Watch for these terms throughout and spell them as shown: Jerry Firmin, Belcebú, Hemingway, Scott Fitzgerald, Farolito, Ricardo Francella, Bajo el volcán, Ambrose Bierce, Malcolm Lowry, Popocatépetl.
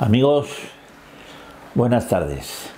Amigos, buenas tardes.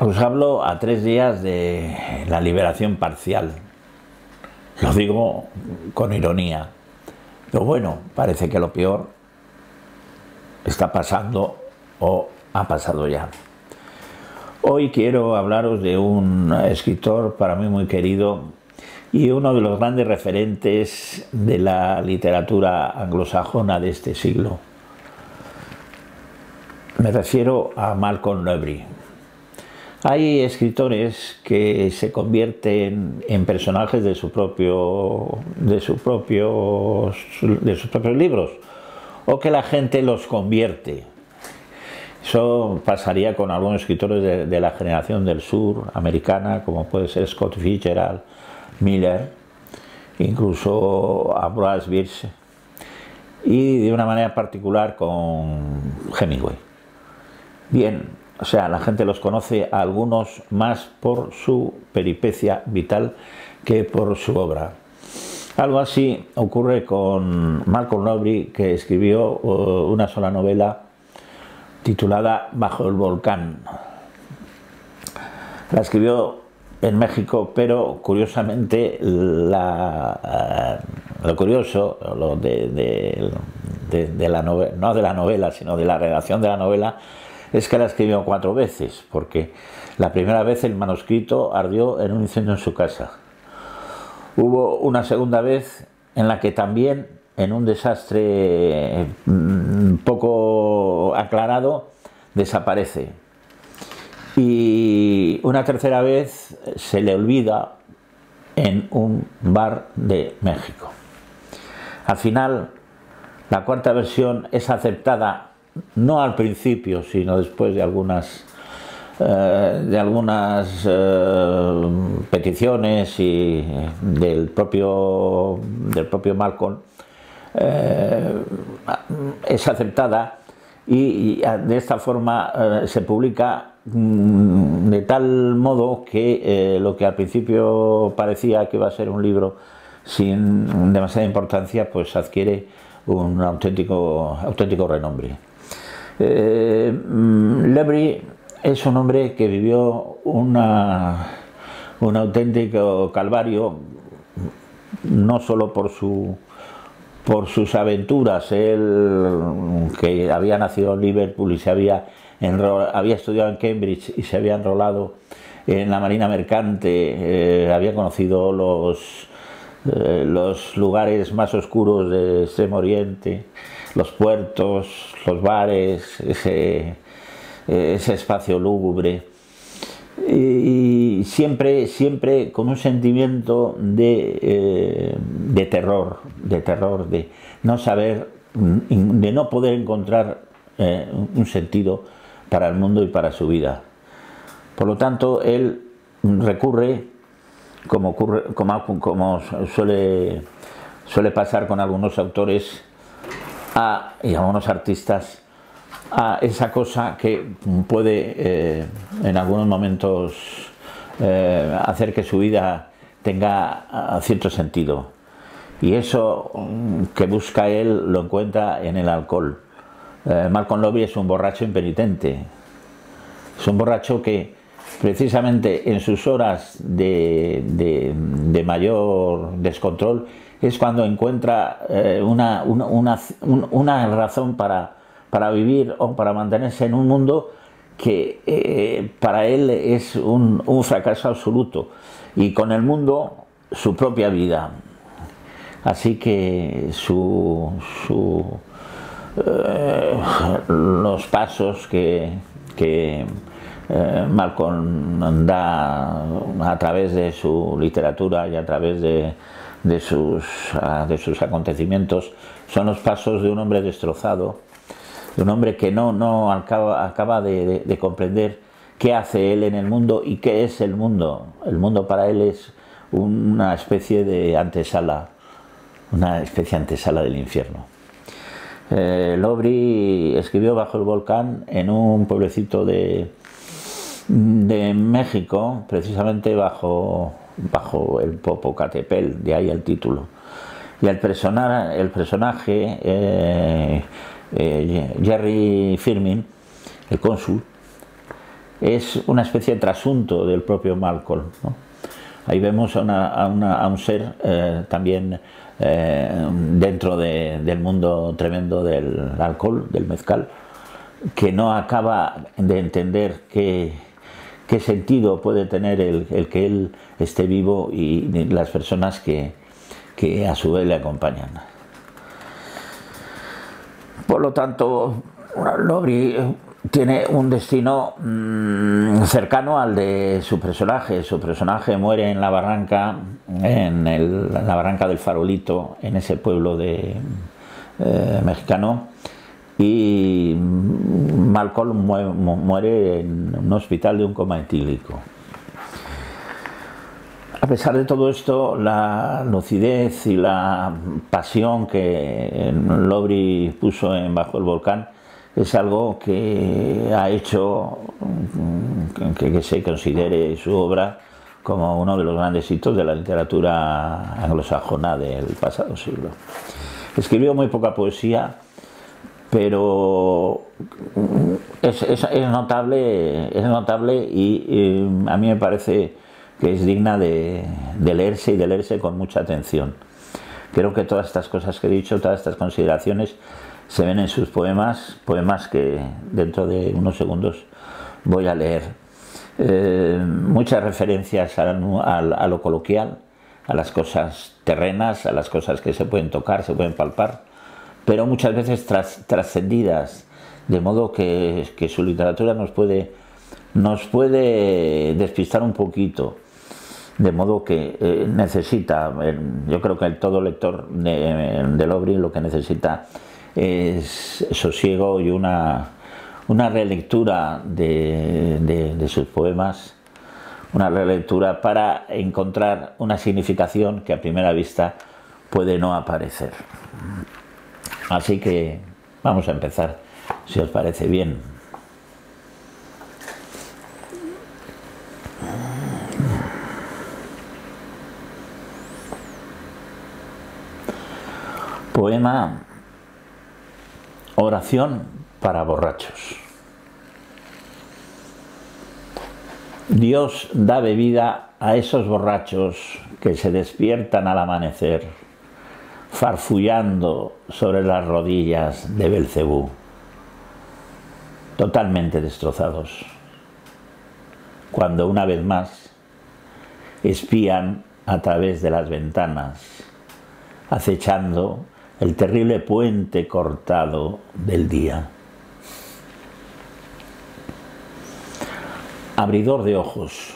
Os hablo a 3 días de la liberación parcial. Lo digo con ironía. Pero bueno, parece que lo peor está pasando o ha pasado ya. Hoy quiero hablaros de un escritor para mí muy querido y uno de los grandes referentes de la literatura anglosajona de este siglo. Me refiero a Malcolm Lowry. Hay escritores que se convierten en personajes de sus propios libros, o que la gente los convierte. Eso pasaría con algunos escritores de la generación del sur americana, como puede ser Scott Fitzgerald, Miller, incluso Ambrose Bierce, y de una manera particular con Hemingway. Bien, o sea, la gente los conoce a algunos más por su peripecia vital que por su obra. Algo así ocurre con Malcolm Lowry, que escribió una sola novela titulada Bajo el volcán. La escribió en México, pero curiosamente lo curioso de la redacción de la novela es que la escribió 4 veces, porque la primera vez el manuscrito ardió en un incendio en su casa. Hubo una segunda vez en la que también, en un desastre poco aclarado, desaparece. Y una tercera vez se le olvida en un bar de México. Al final, la 4ª versión es aceptada, no al principio, sino después de algunas peticiones y del propio Malcolm. Es aceptada y de esta forma se publica de tal modo que lo que al principio parecía que iba a ser un libro sin demasiada importancia, pues adquiere un auténtico renombre. Lowry es un hombre que vivió un auténtico calvario, no solo por sus aventuras. Él, que había nacido en Liverpool y había estudiado en Cambridge y se había enrolado en la marina mercante, había conocido los lugares más oscuros de Extremo Oriente, los puertos, los bares, ese espacio lúgubre, y siempre con un sentimiento de terror, de no saber, de no poder encontrar un sentido para el mundo y para su vida. Por lo tanto, él recurre, como suele pasar con algunos autores y algunos artistas, a esa cosa que puede en algunos momentos hacer que su vida tenga cierto sentido. Y eso que busca él lo encuentra en el alcohol. Malcolm Lowry es un borracho impenitente, es un borracho que precisamente en sus horas de mayor descontrol es cuando encuentra una razón para vivir o para mantenerse en un mundo que para él es un fracaso absoluto, y con el mundo su propia vida. Así que los pasos que Malcolm da a través de su literatura y a través de sus acontecimientos son los pasos de un hombre destrozado, de un hombre que no acaba de comprender qué hace él en el mundo y qué es el mundo. El mundo para él es una especie de antesala, una especie de antesala del infierno. Lowry escribió Bajo el volcán en un pueblecito de México, precisamente bajo el Popocatépetl, de ahí el título. Y el personaje Jerry Firmin, el cónsul, es una especie de trasunto del propio Malcolm, ¿no? Ahí vemos a un ser también dentro del mundo tremendo del alcohol, del mezcal, que no acaba de entender qué sentido puede tener el que él esté vivo y las personas que a su vez le acompañan. Por lo tanto, Lowry tiene un destino cercano al de su personaje. Su personaje muere en la barranca, en la barranca del Farolito, en ese pueblo mexicano, y Malcolm muere en un hospital de un coma etílico. A pesar de todo esto, la lucidez y la pasión que Lowry puso en Bajo el volcán es algo que ha hecho que se considere su obra como uno de los grandes hitos de la literatura anglosajona del pasado siglo. Escribió muy poca poesía, pero es notable y a mí me parece que es digna de leerse, y de leerse con mucha atención. Creo que todas estas cosas que he dicho, todas estas consideraciones, se ven en sus poemas que dentro de unos segundos voy a leer. Muchas referencias a lo coloquial, a las cosas terrenas, a las cosas que se pueden tocar, se pueden palpar, pero muchas veces trascendidas, de modo que su literatura nos puede despistar un poquito, de modo que necesita, yo creo que todo lector de Lowry lo que necesita es sosiego y una relectura de sus poemas, una relectura para encontrar una significación que a primera vista puede no aparecer. Así que vamos a empezar, si os parece bien. Poema Oración para borrachos. Dios da bebida a esos borrachos que se despiertan al amanecer, farfullando sobre las rodillas de Belcebú, totalmente destrozados, cuando una vez más espían a través de las ventanas, acechando el terrible puente cortado del día. Abridor de ojos.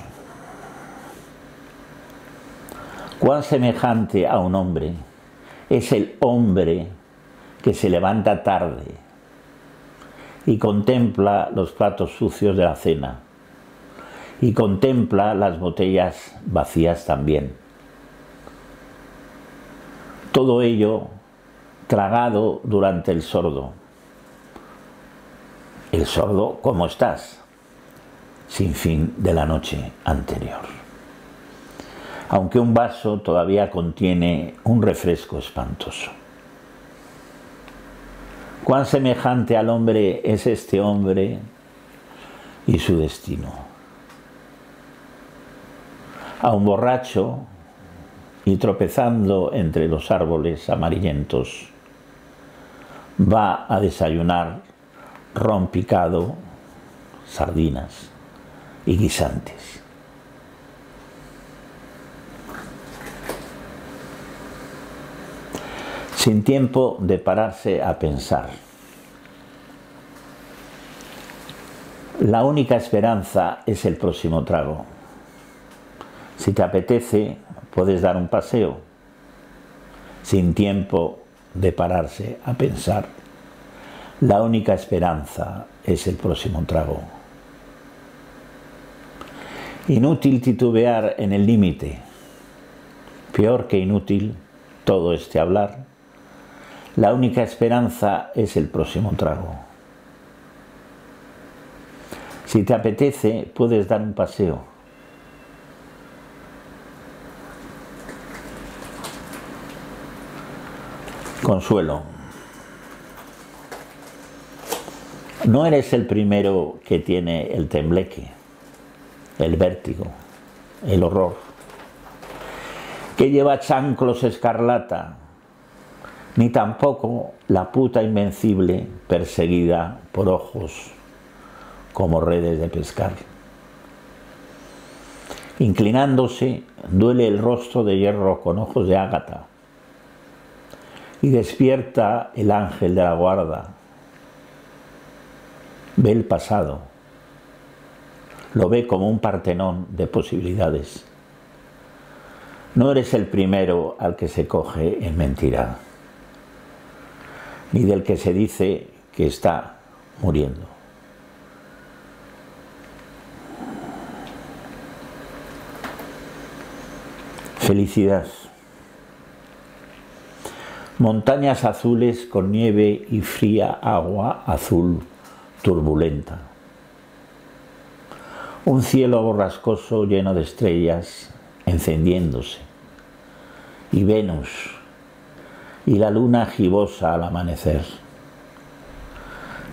Cuán semejante a un hombre es el hombre que se levanta tarde y contempla los platos sucios de la cena, y contempla las botellas vacías también. Todo ello tragado durante el sordo. El sordo, ¿cómo estás? Sin fin de la noche anterior. Aunque un vaso todavía contiene un refresco espantoso. Cuán semejante al hombre es este hombre y su destino. A un borracho, y tropezando entre los árboles amarillentos, va a desayunar rompicado sardinas y guisantes. Sin tiempo de pararse a pensar. La única esperanza es el próximo trago. Si te apetece, puedes dar un paseo. Sin tiempo de pararse a pensar. La única esperanza es el próximo trago. Inútil titubear en el límite. Peor que inútil todo este hablar. La única esperanza es el próximo trago. Si te apetece, puedes dar un paseo. Consuelo. No eres el primero que tiene el tembleque, el vértigo, el horror, que lleva chanclos escarlata, ni tampoco la puta invencible perseguida por ojos como redes de pescar. Inclinándose, duele el rostro de hierro con ojos de ágata y despierta el ángel de la guarda. Ve el pasado, lo ve como un partenón de posibilidades. No eres el primero al que se coge en mentira, ni del que se dice que está muriendo. Felicidad. Montañas azules con nieve y fría agua azul turbulenta. Un cielo borrascoso lleno de estrellas encendiéndose. Y Venus y la luna gibosa al amanecer.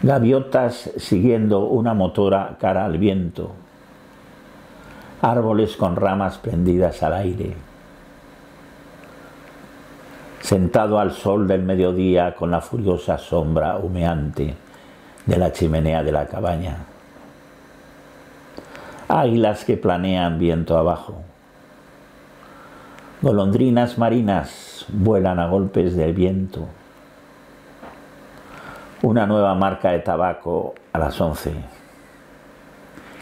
Gaviotas siguiendo una motora cara al viento. Árboles con ramas prendidas al aire. Sentado al sol del mediodía con la furiosa sombra humeante de la chimenea de la cabaña. Águilas que planean viento abajo. Golondrinas marinas vuelan a golpes del viento. Una nueva marca de tabaco a las 11.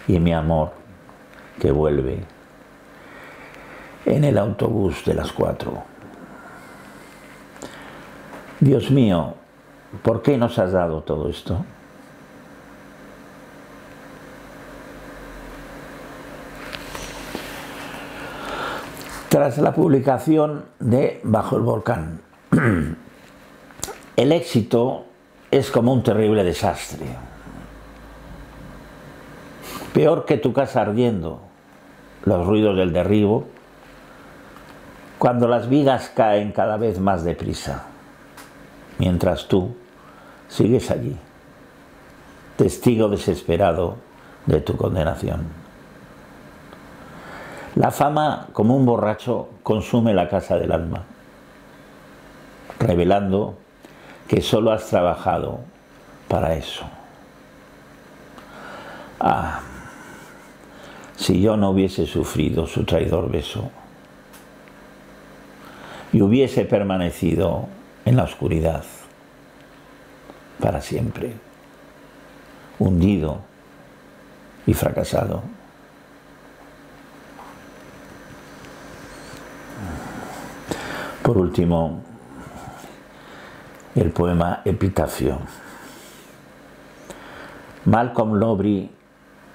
Y mi amor que vuelve en el autobús de las 4. Dios mío, ¿por qué nos has dado todo esto? Tras la publicación de Bajo el volcán, el éxito es como un terrible desastre. Peor que tu casa ardiendo, los ruidos del derribo, cuando las vigas caen cada vez más deprisa, mientras tú sigues allí, testigo desesperado de tu condenación. La fama, como un borracho, consume la casa del alma, revelando que solo has trabajado para eso. Ah, si yo no hubiese sufrido su traidor beso y hubiese permanecido en la oscuridad para siempre, hundido y fracasado. Por último, el poema Epitafio. Malcolm Lowry,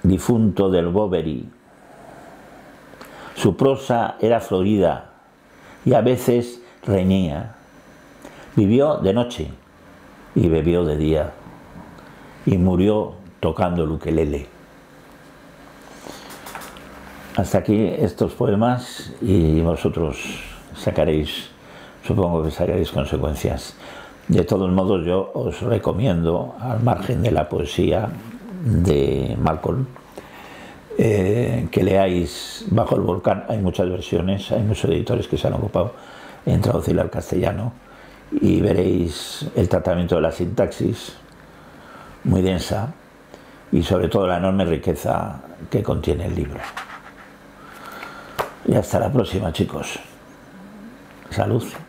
difunto del Boveri. Su prosa era florida y a veces reñía. Vivió de noche y bebió de día y murió tocando el ukelele. Hasta aquí estos poemas y vosotros sacaréis, supongo que sacaréis consecuencias. De todos modos, yo os recomiendo, al margen de la poesía de Malcolm, que leáis Bajo el volcán. Hay muchas versiones, hay muchos editores que se han ocupado en traducirla al castellano y veréis el tratamiento de la sintaxis, muy densa, y sobre todo la enorme riqueza que contiene el libro. Y hasta la próxima, chicos. Salud.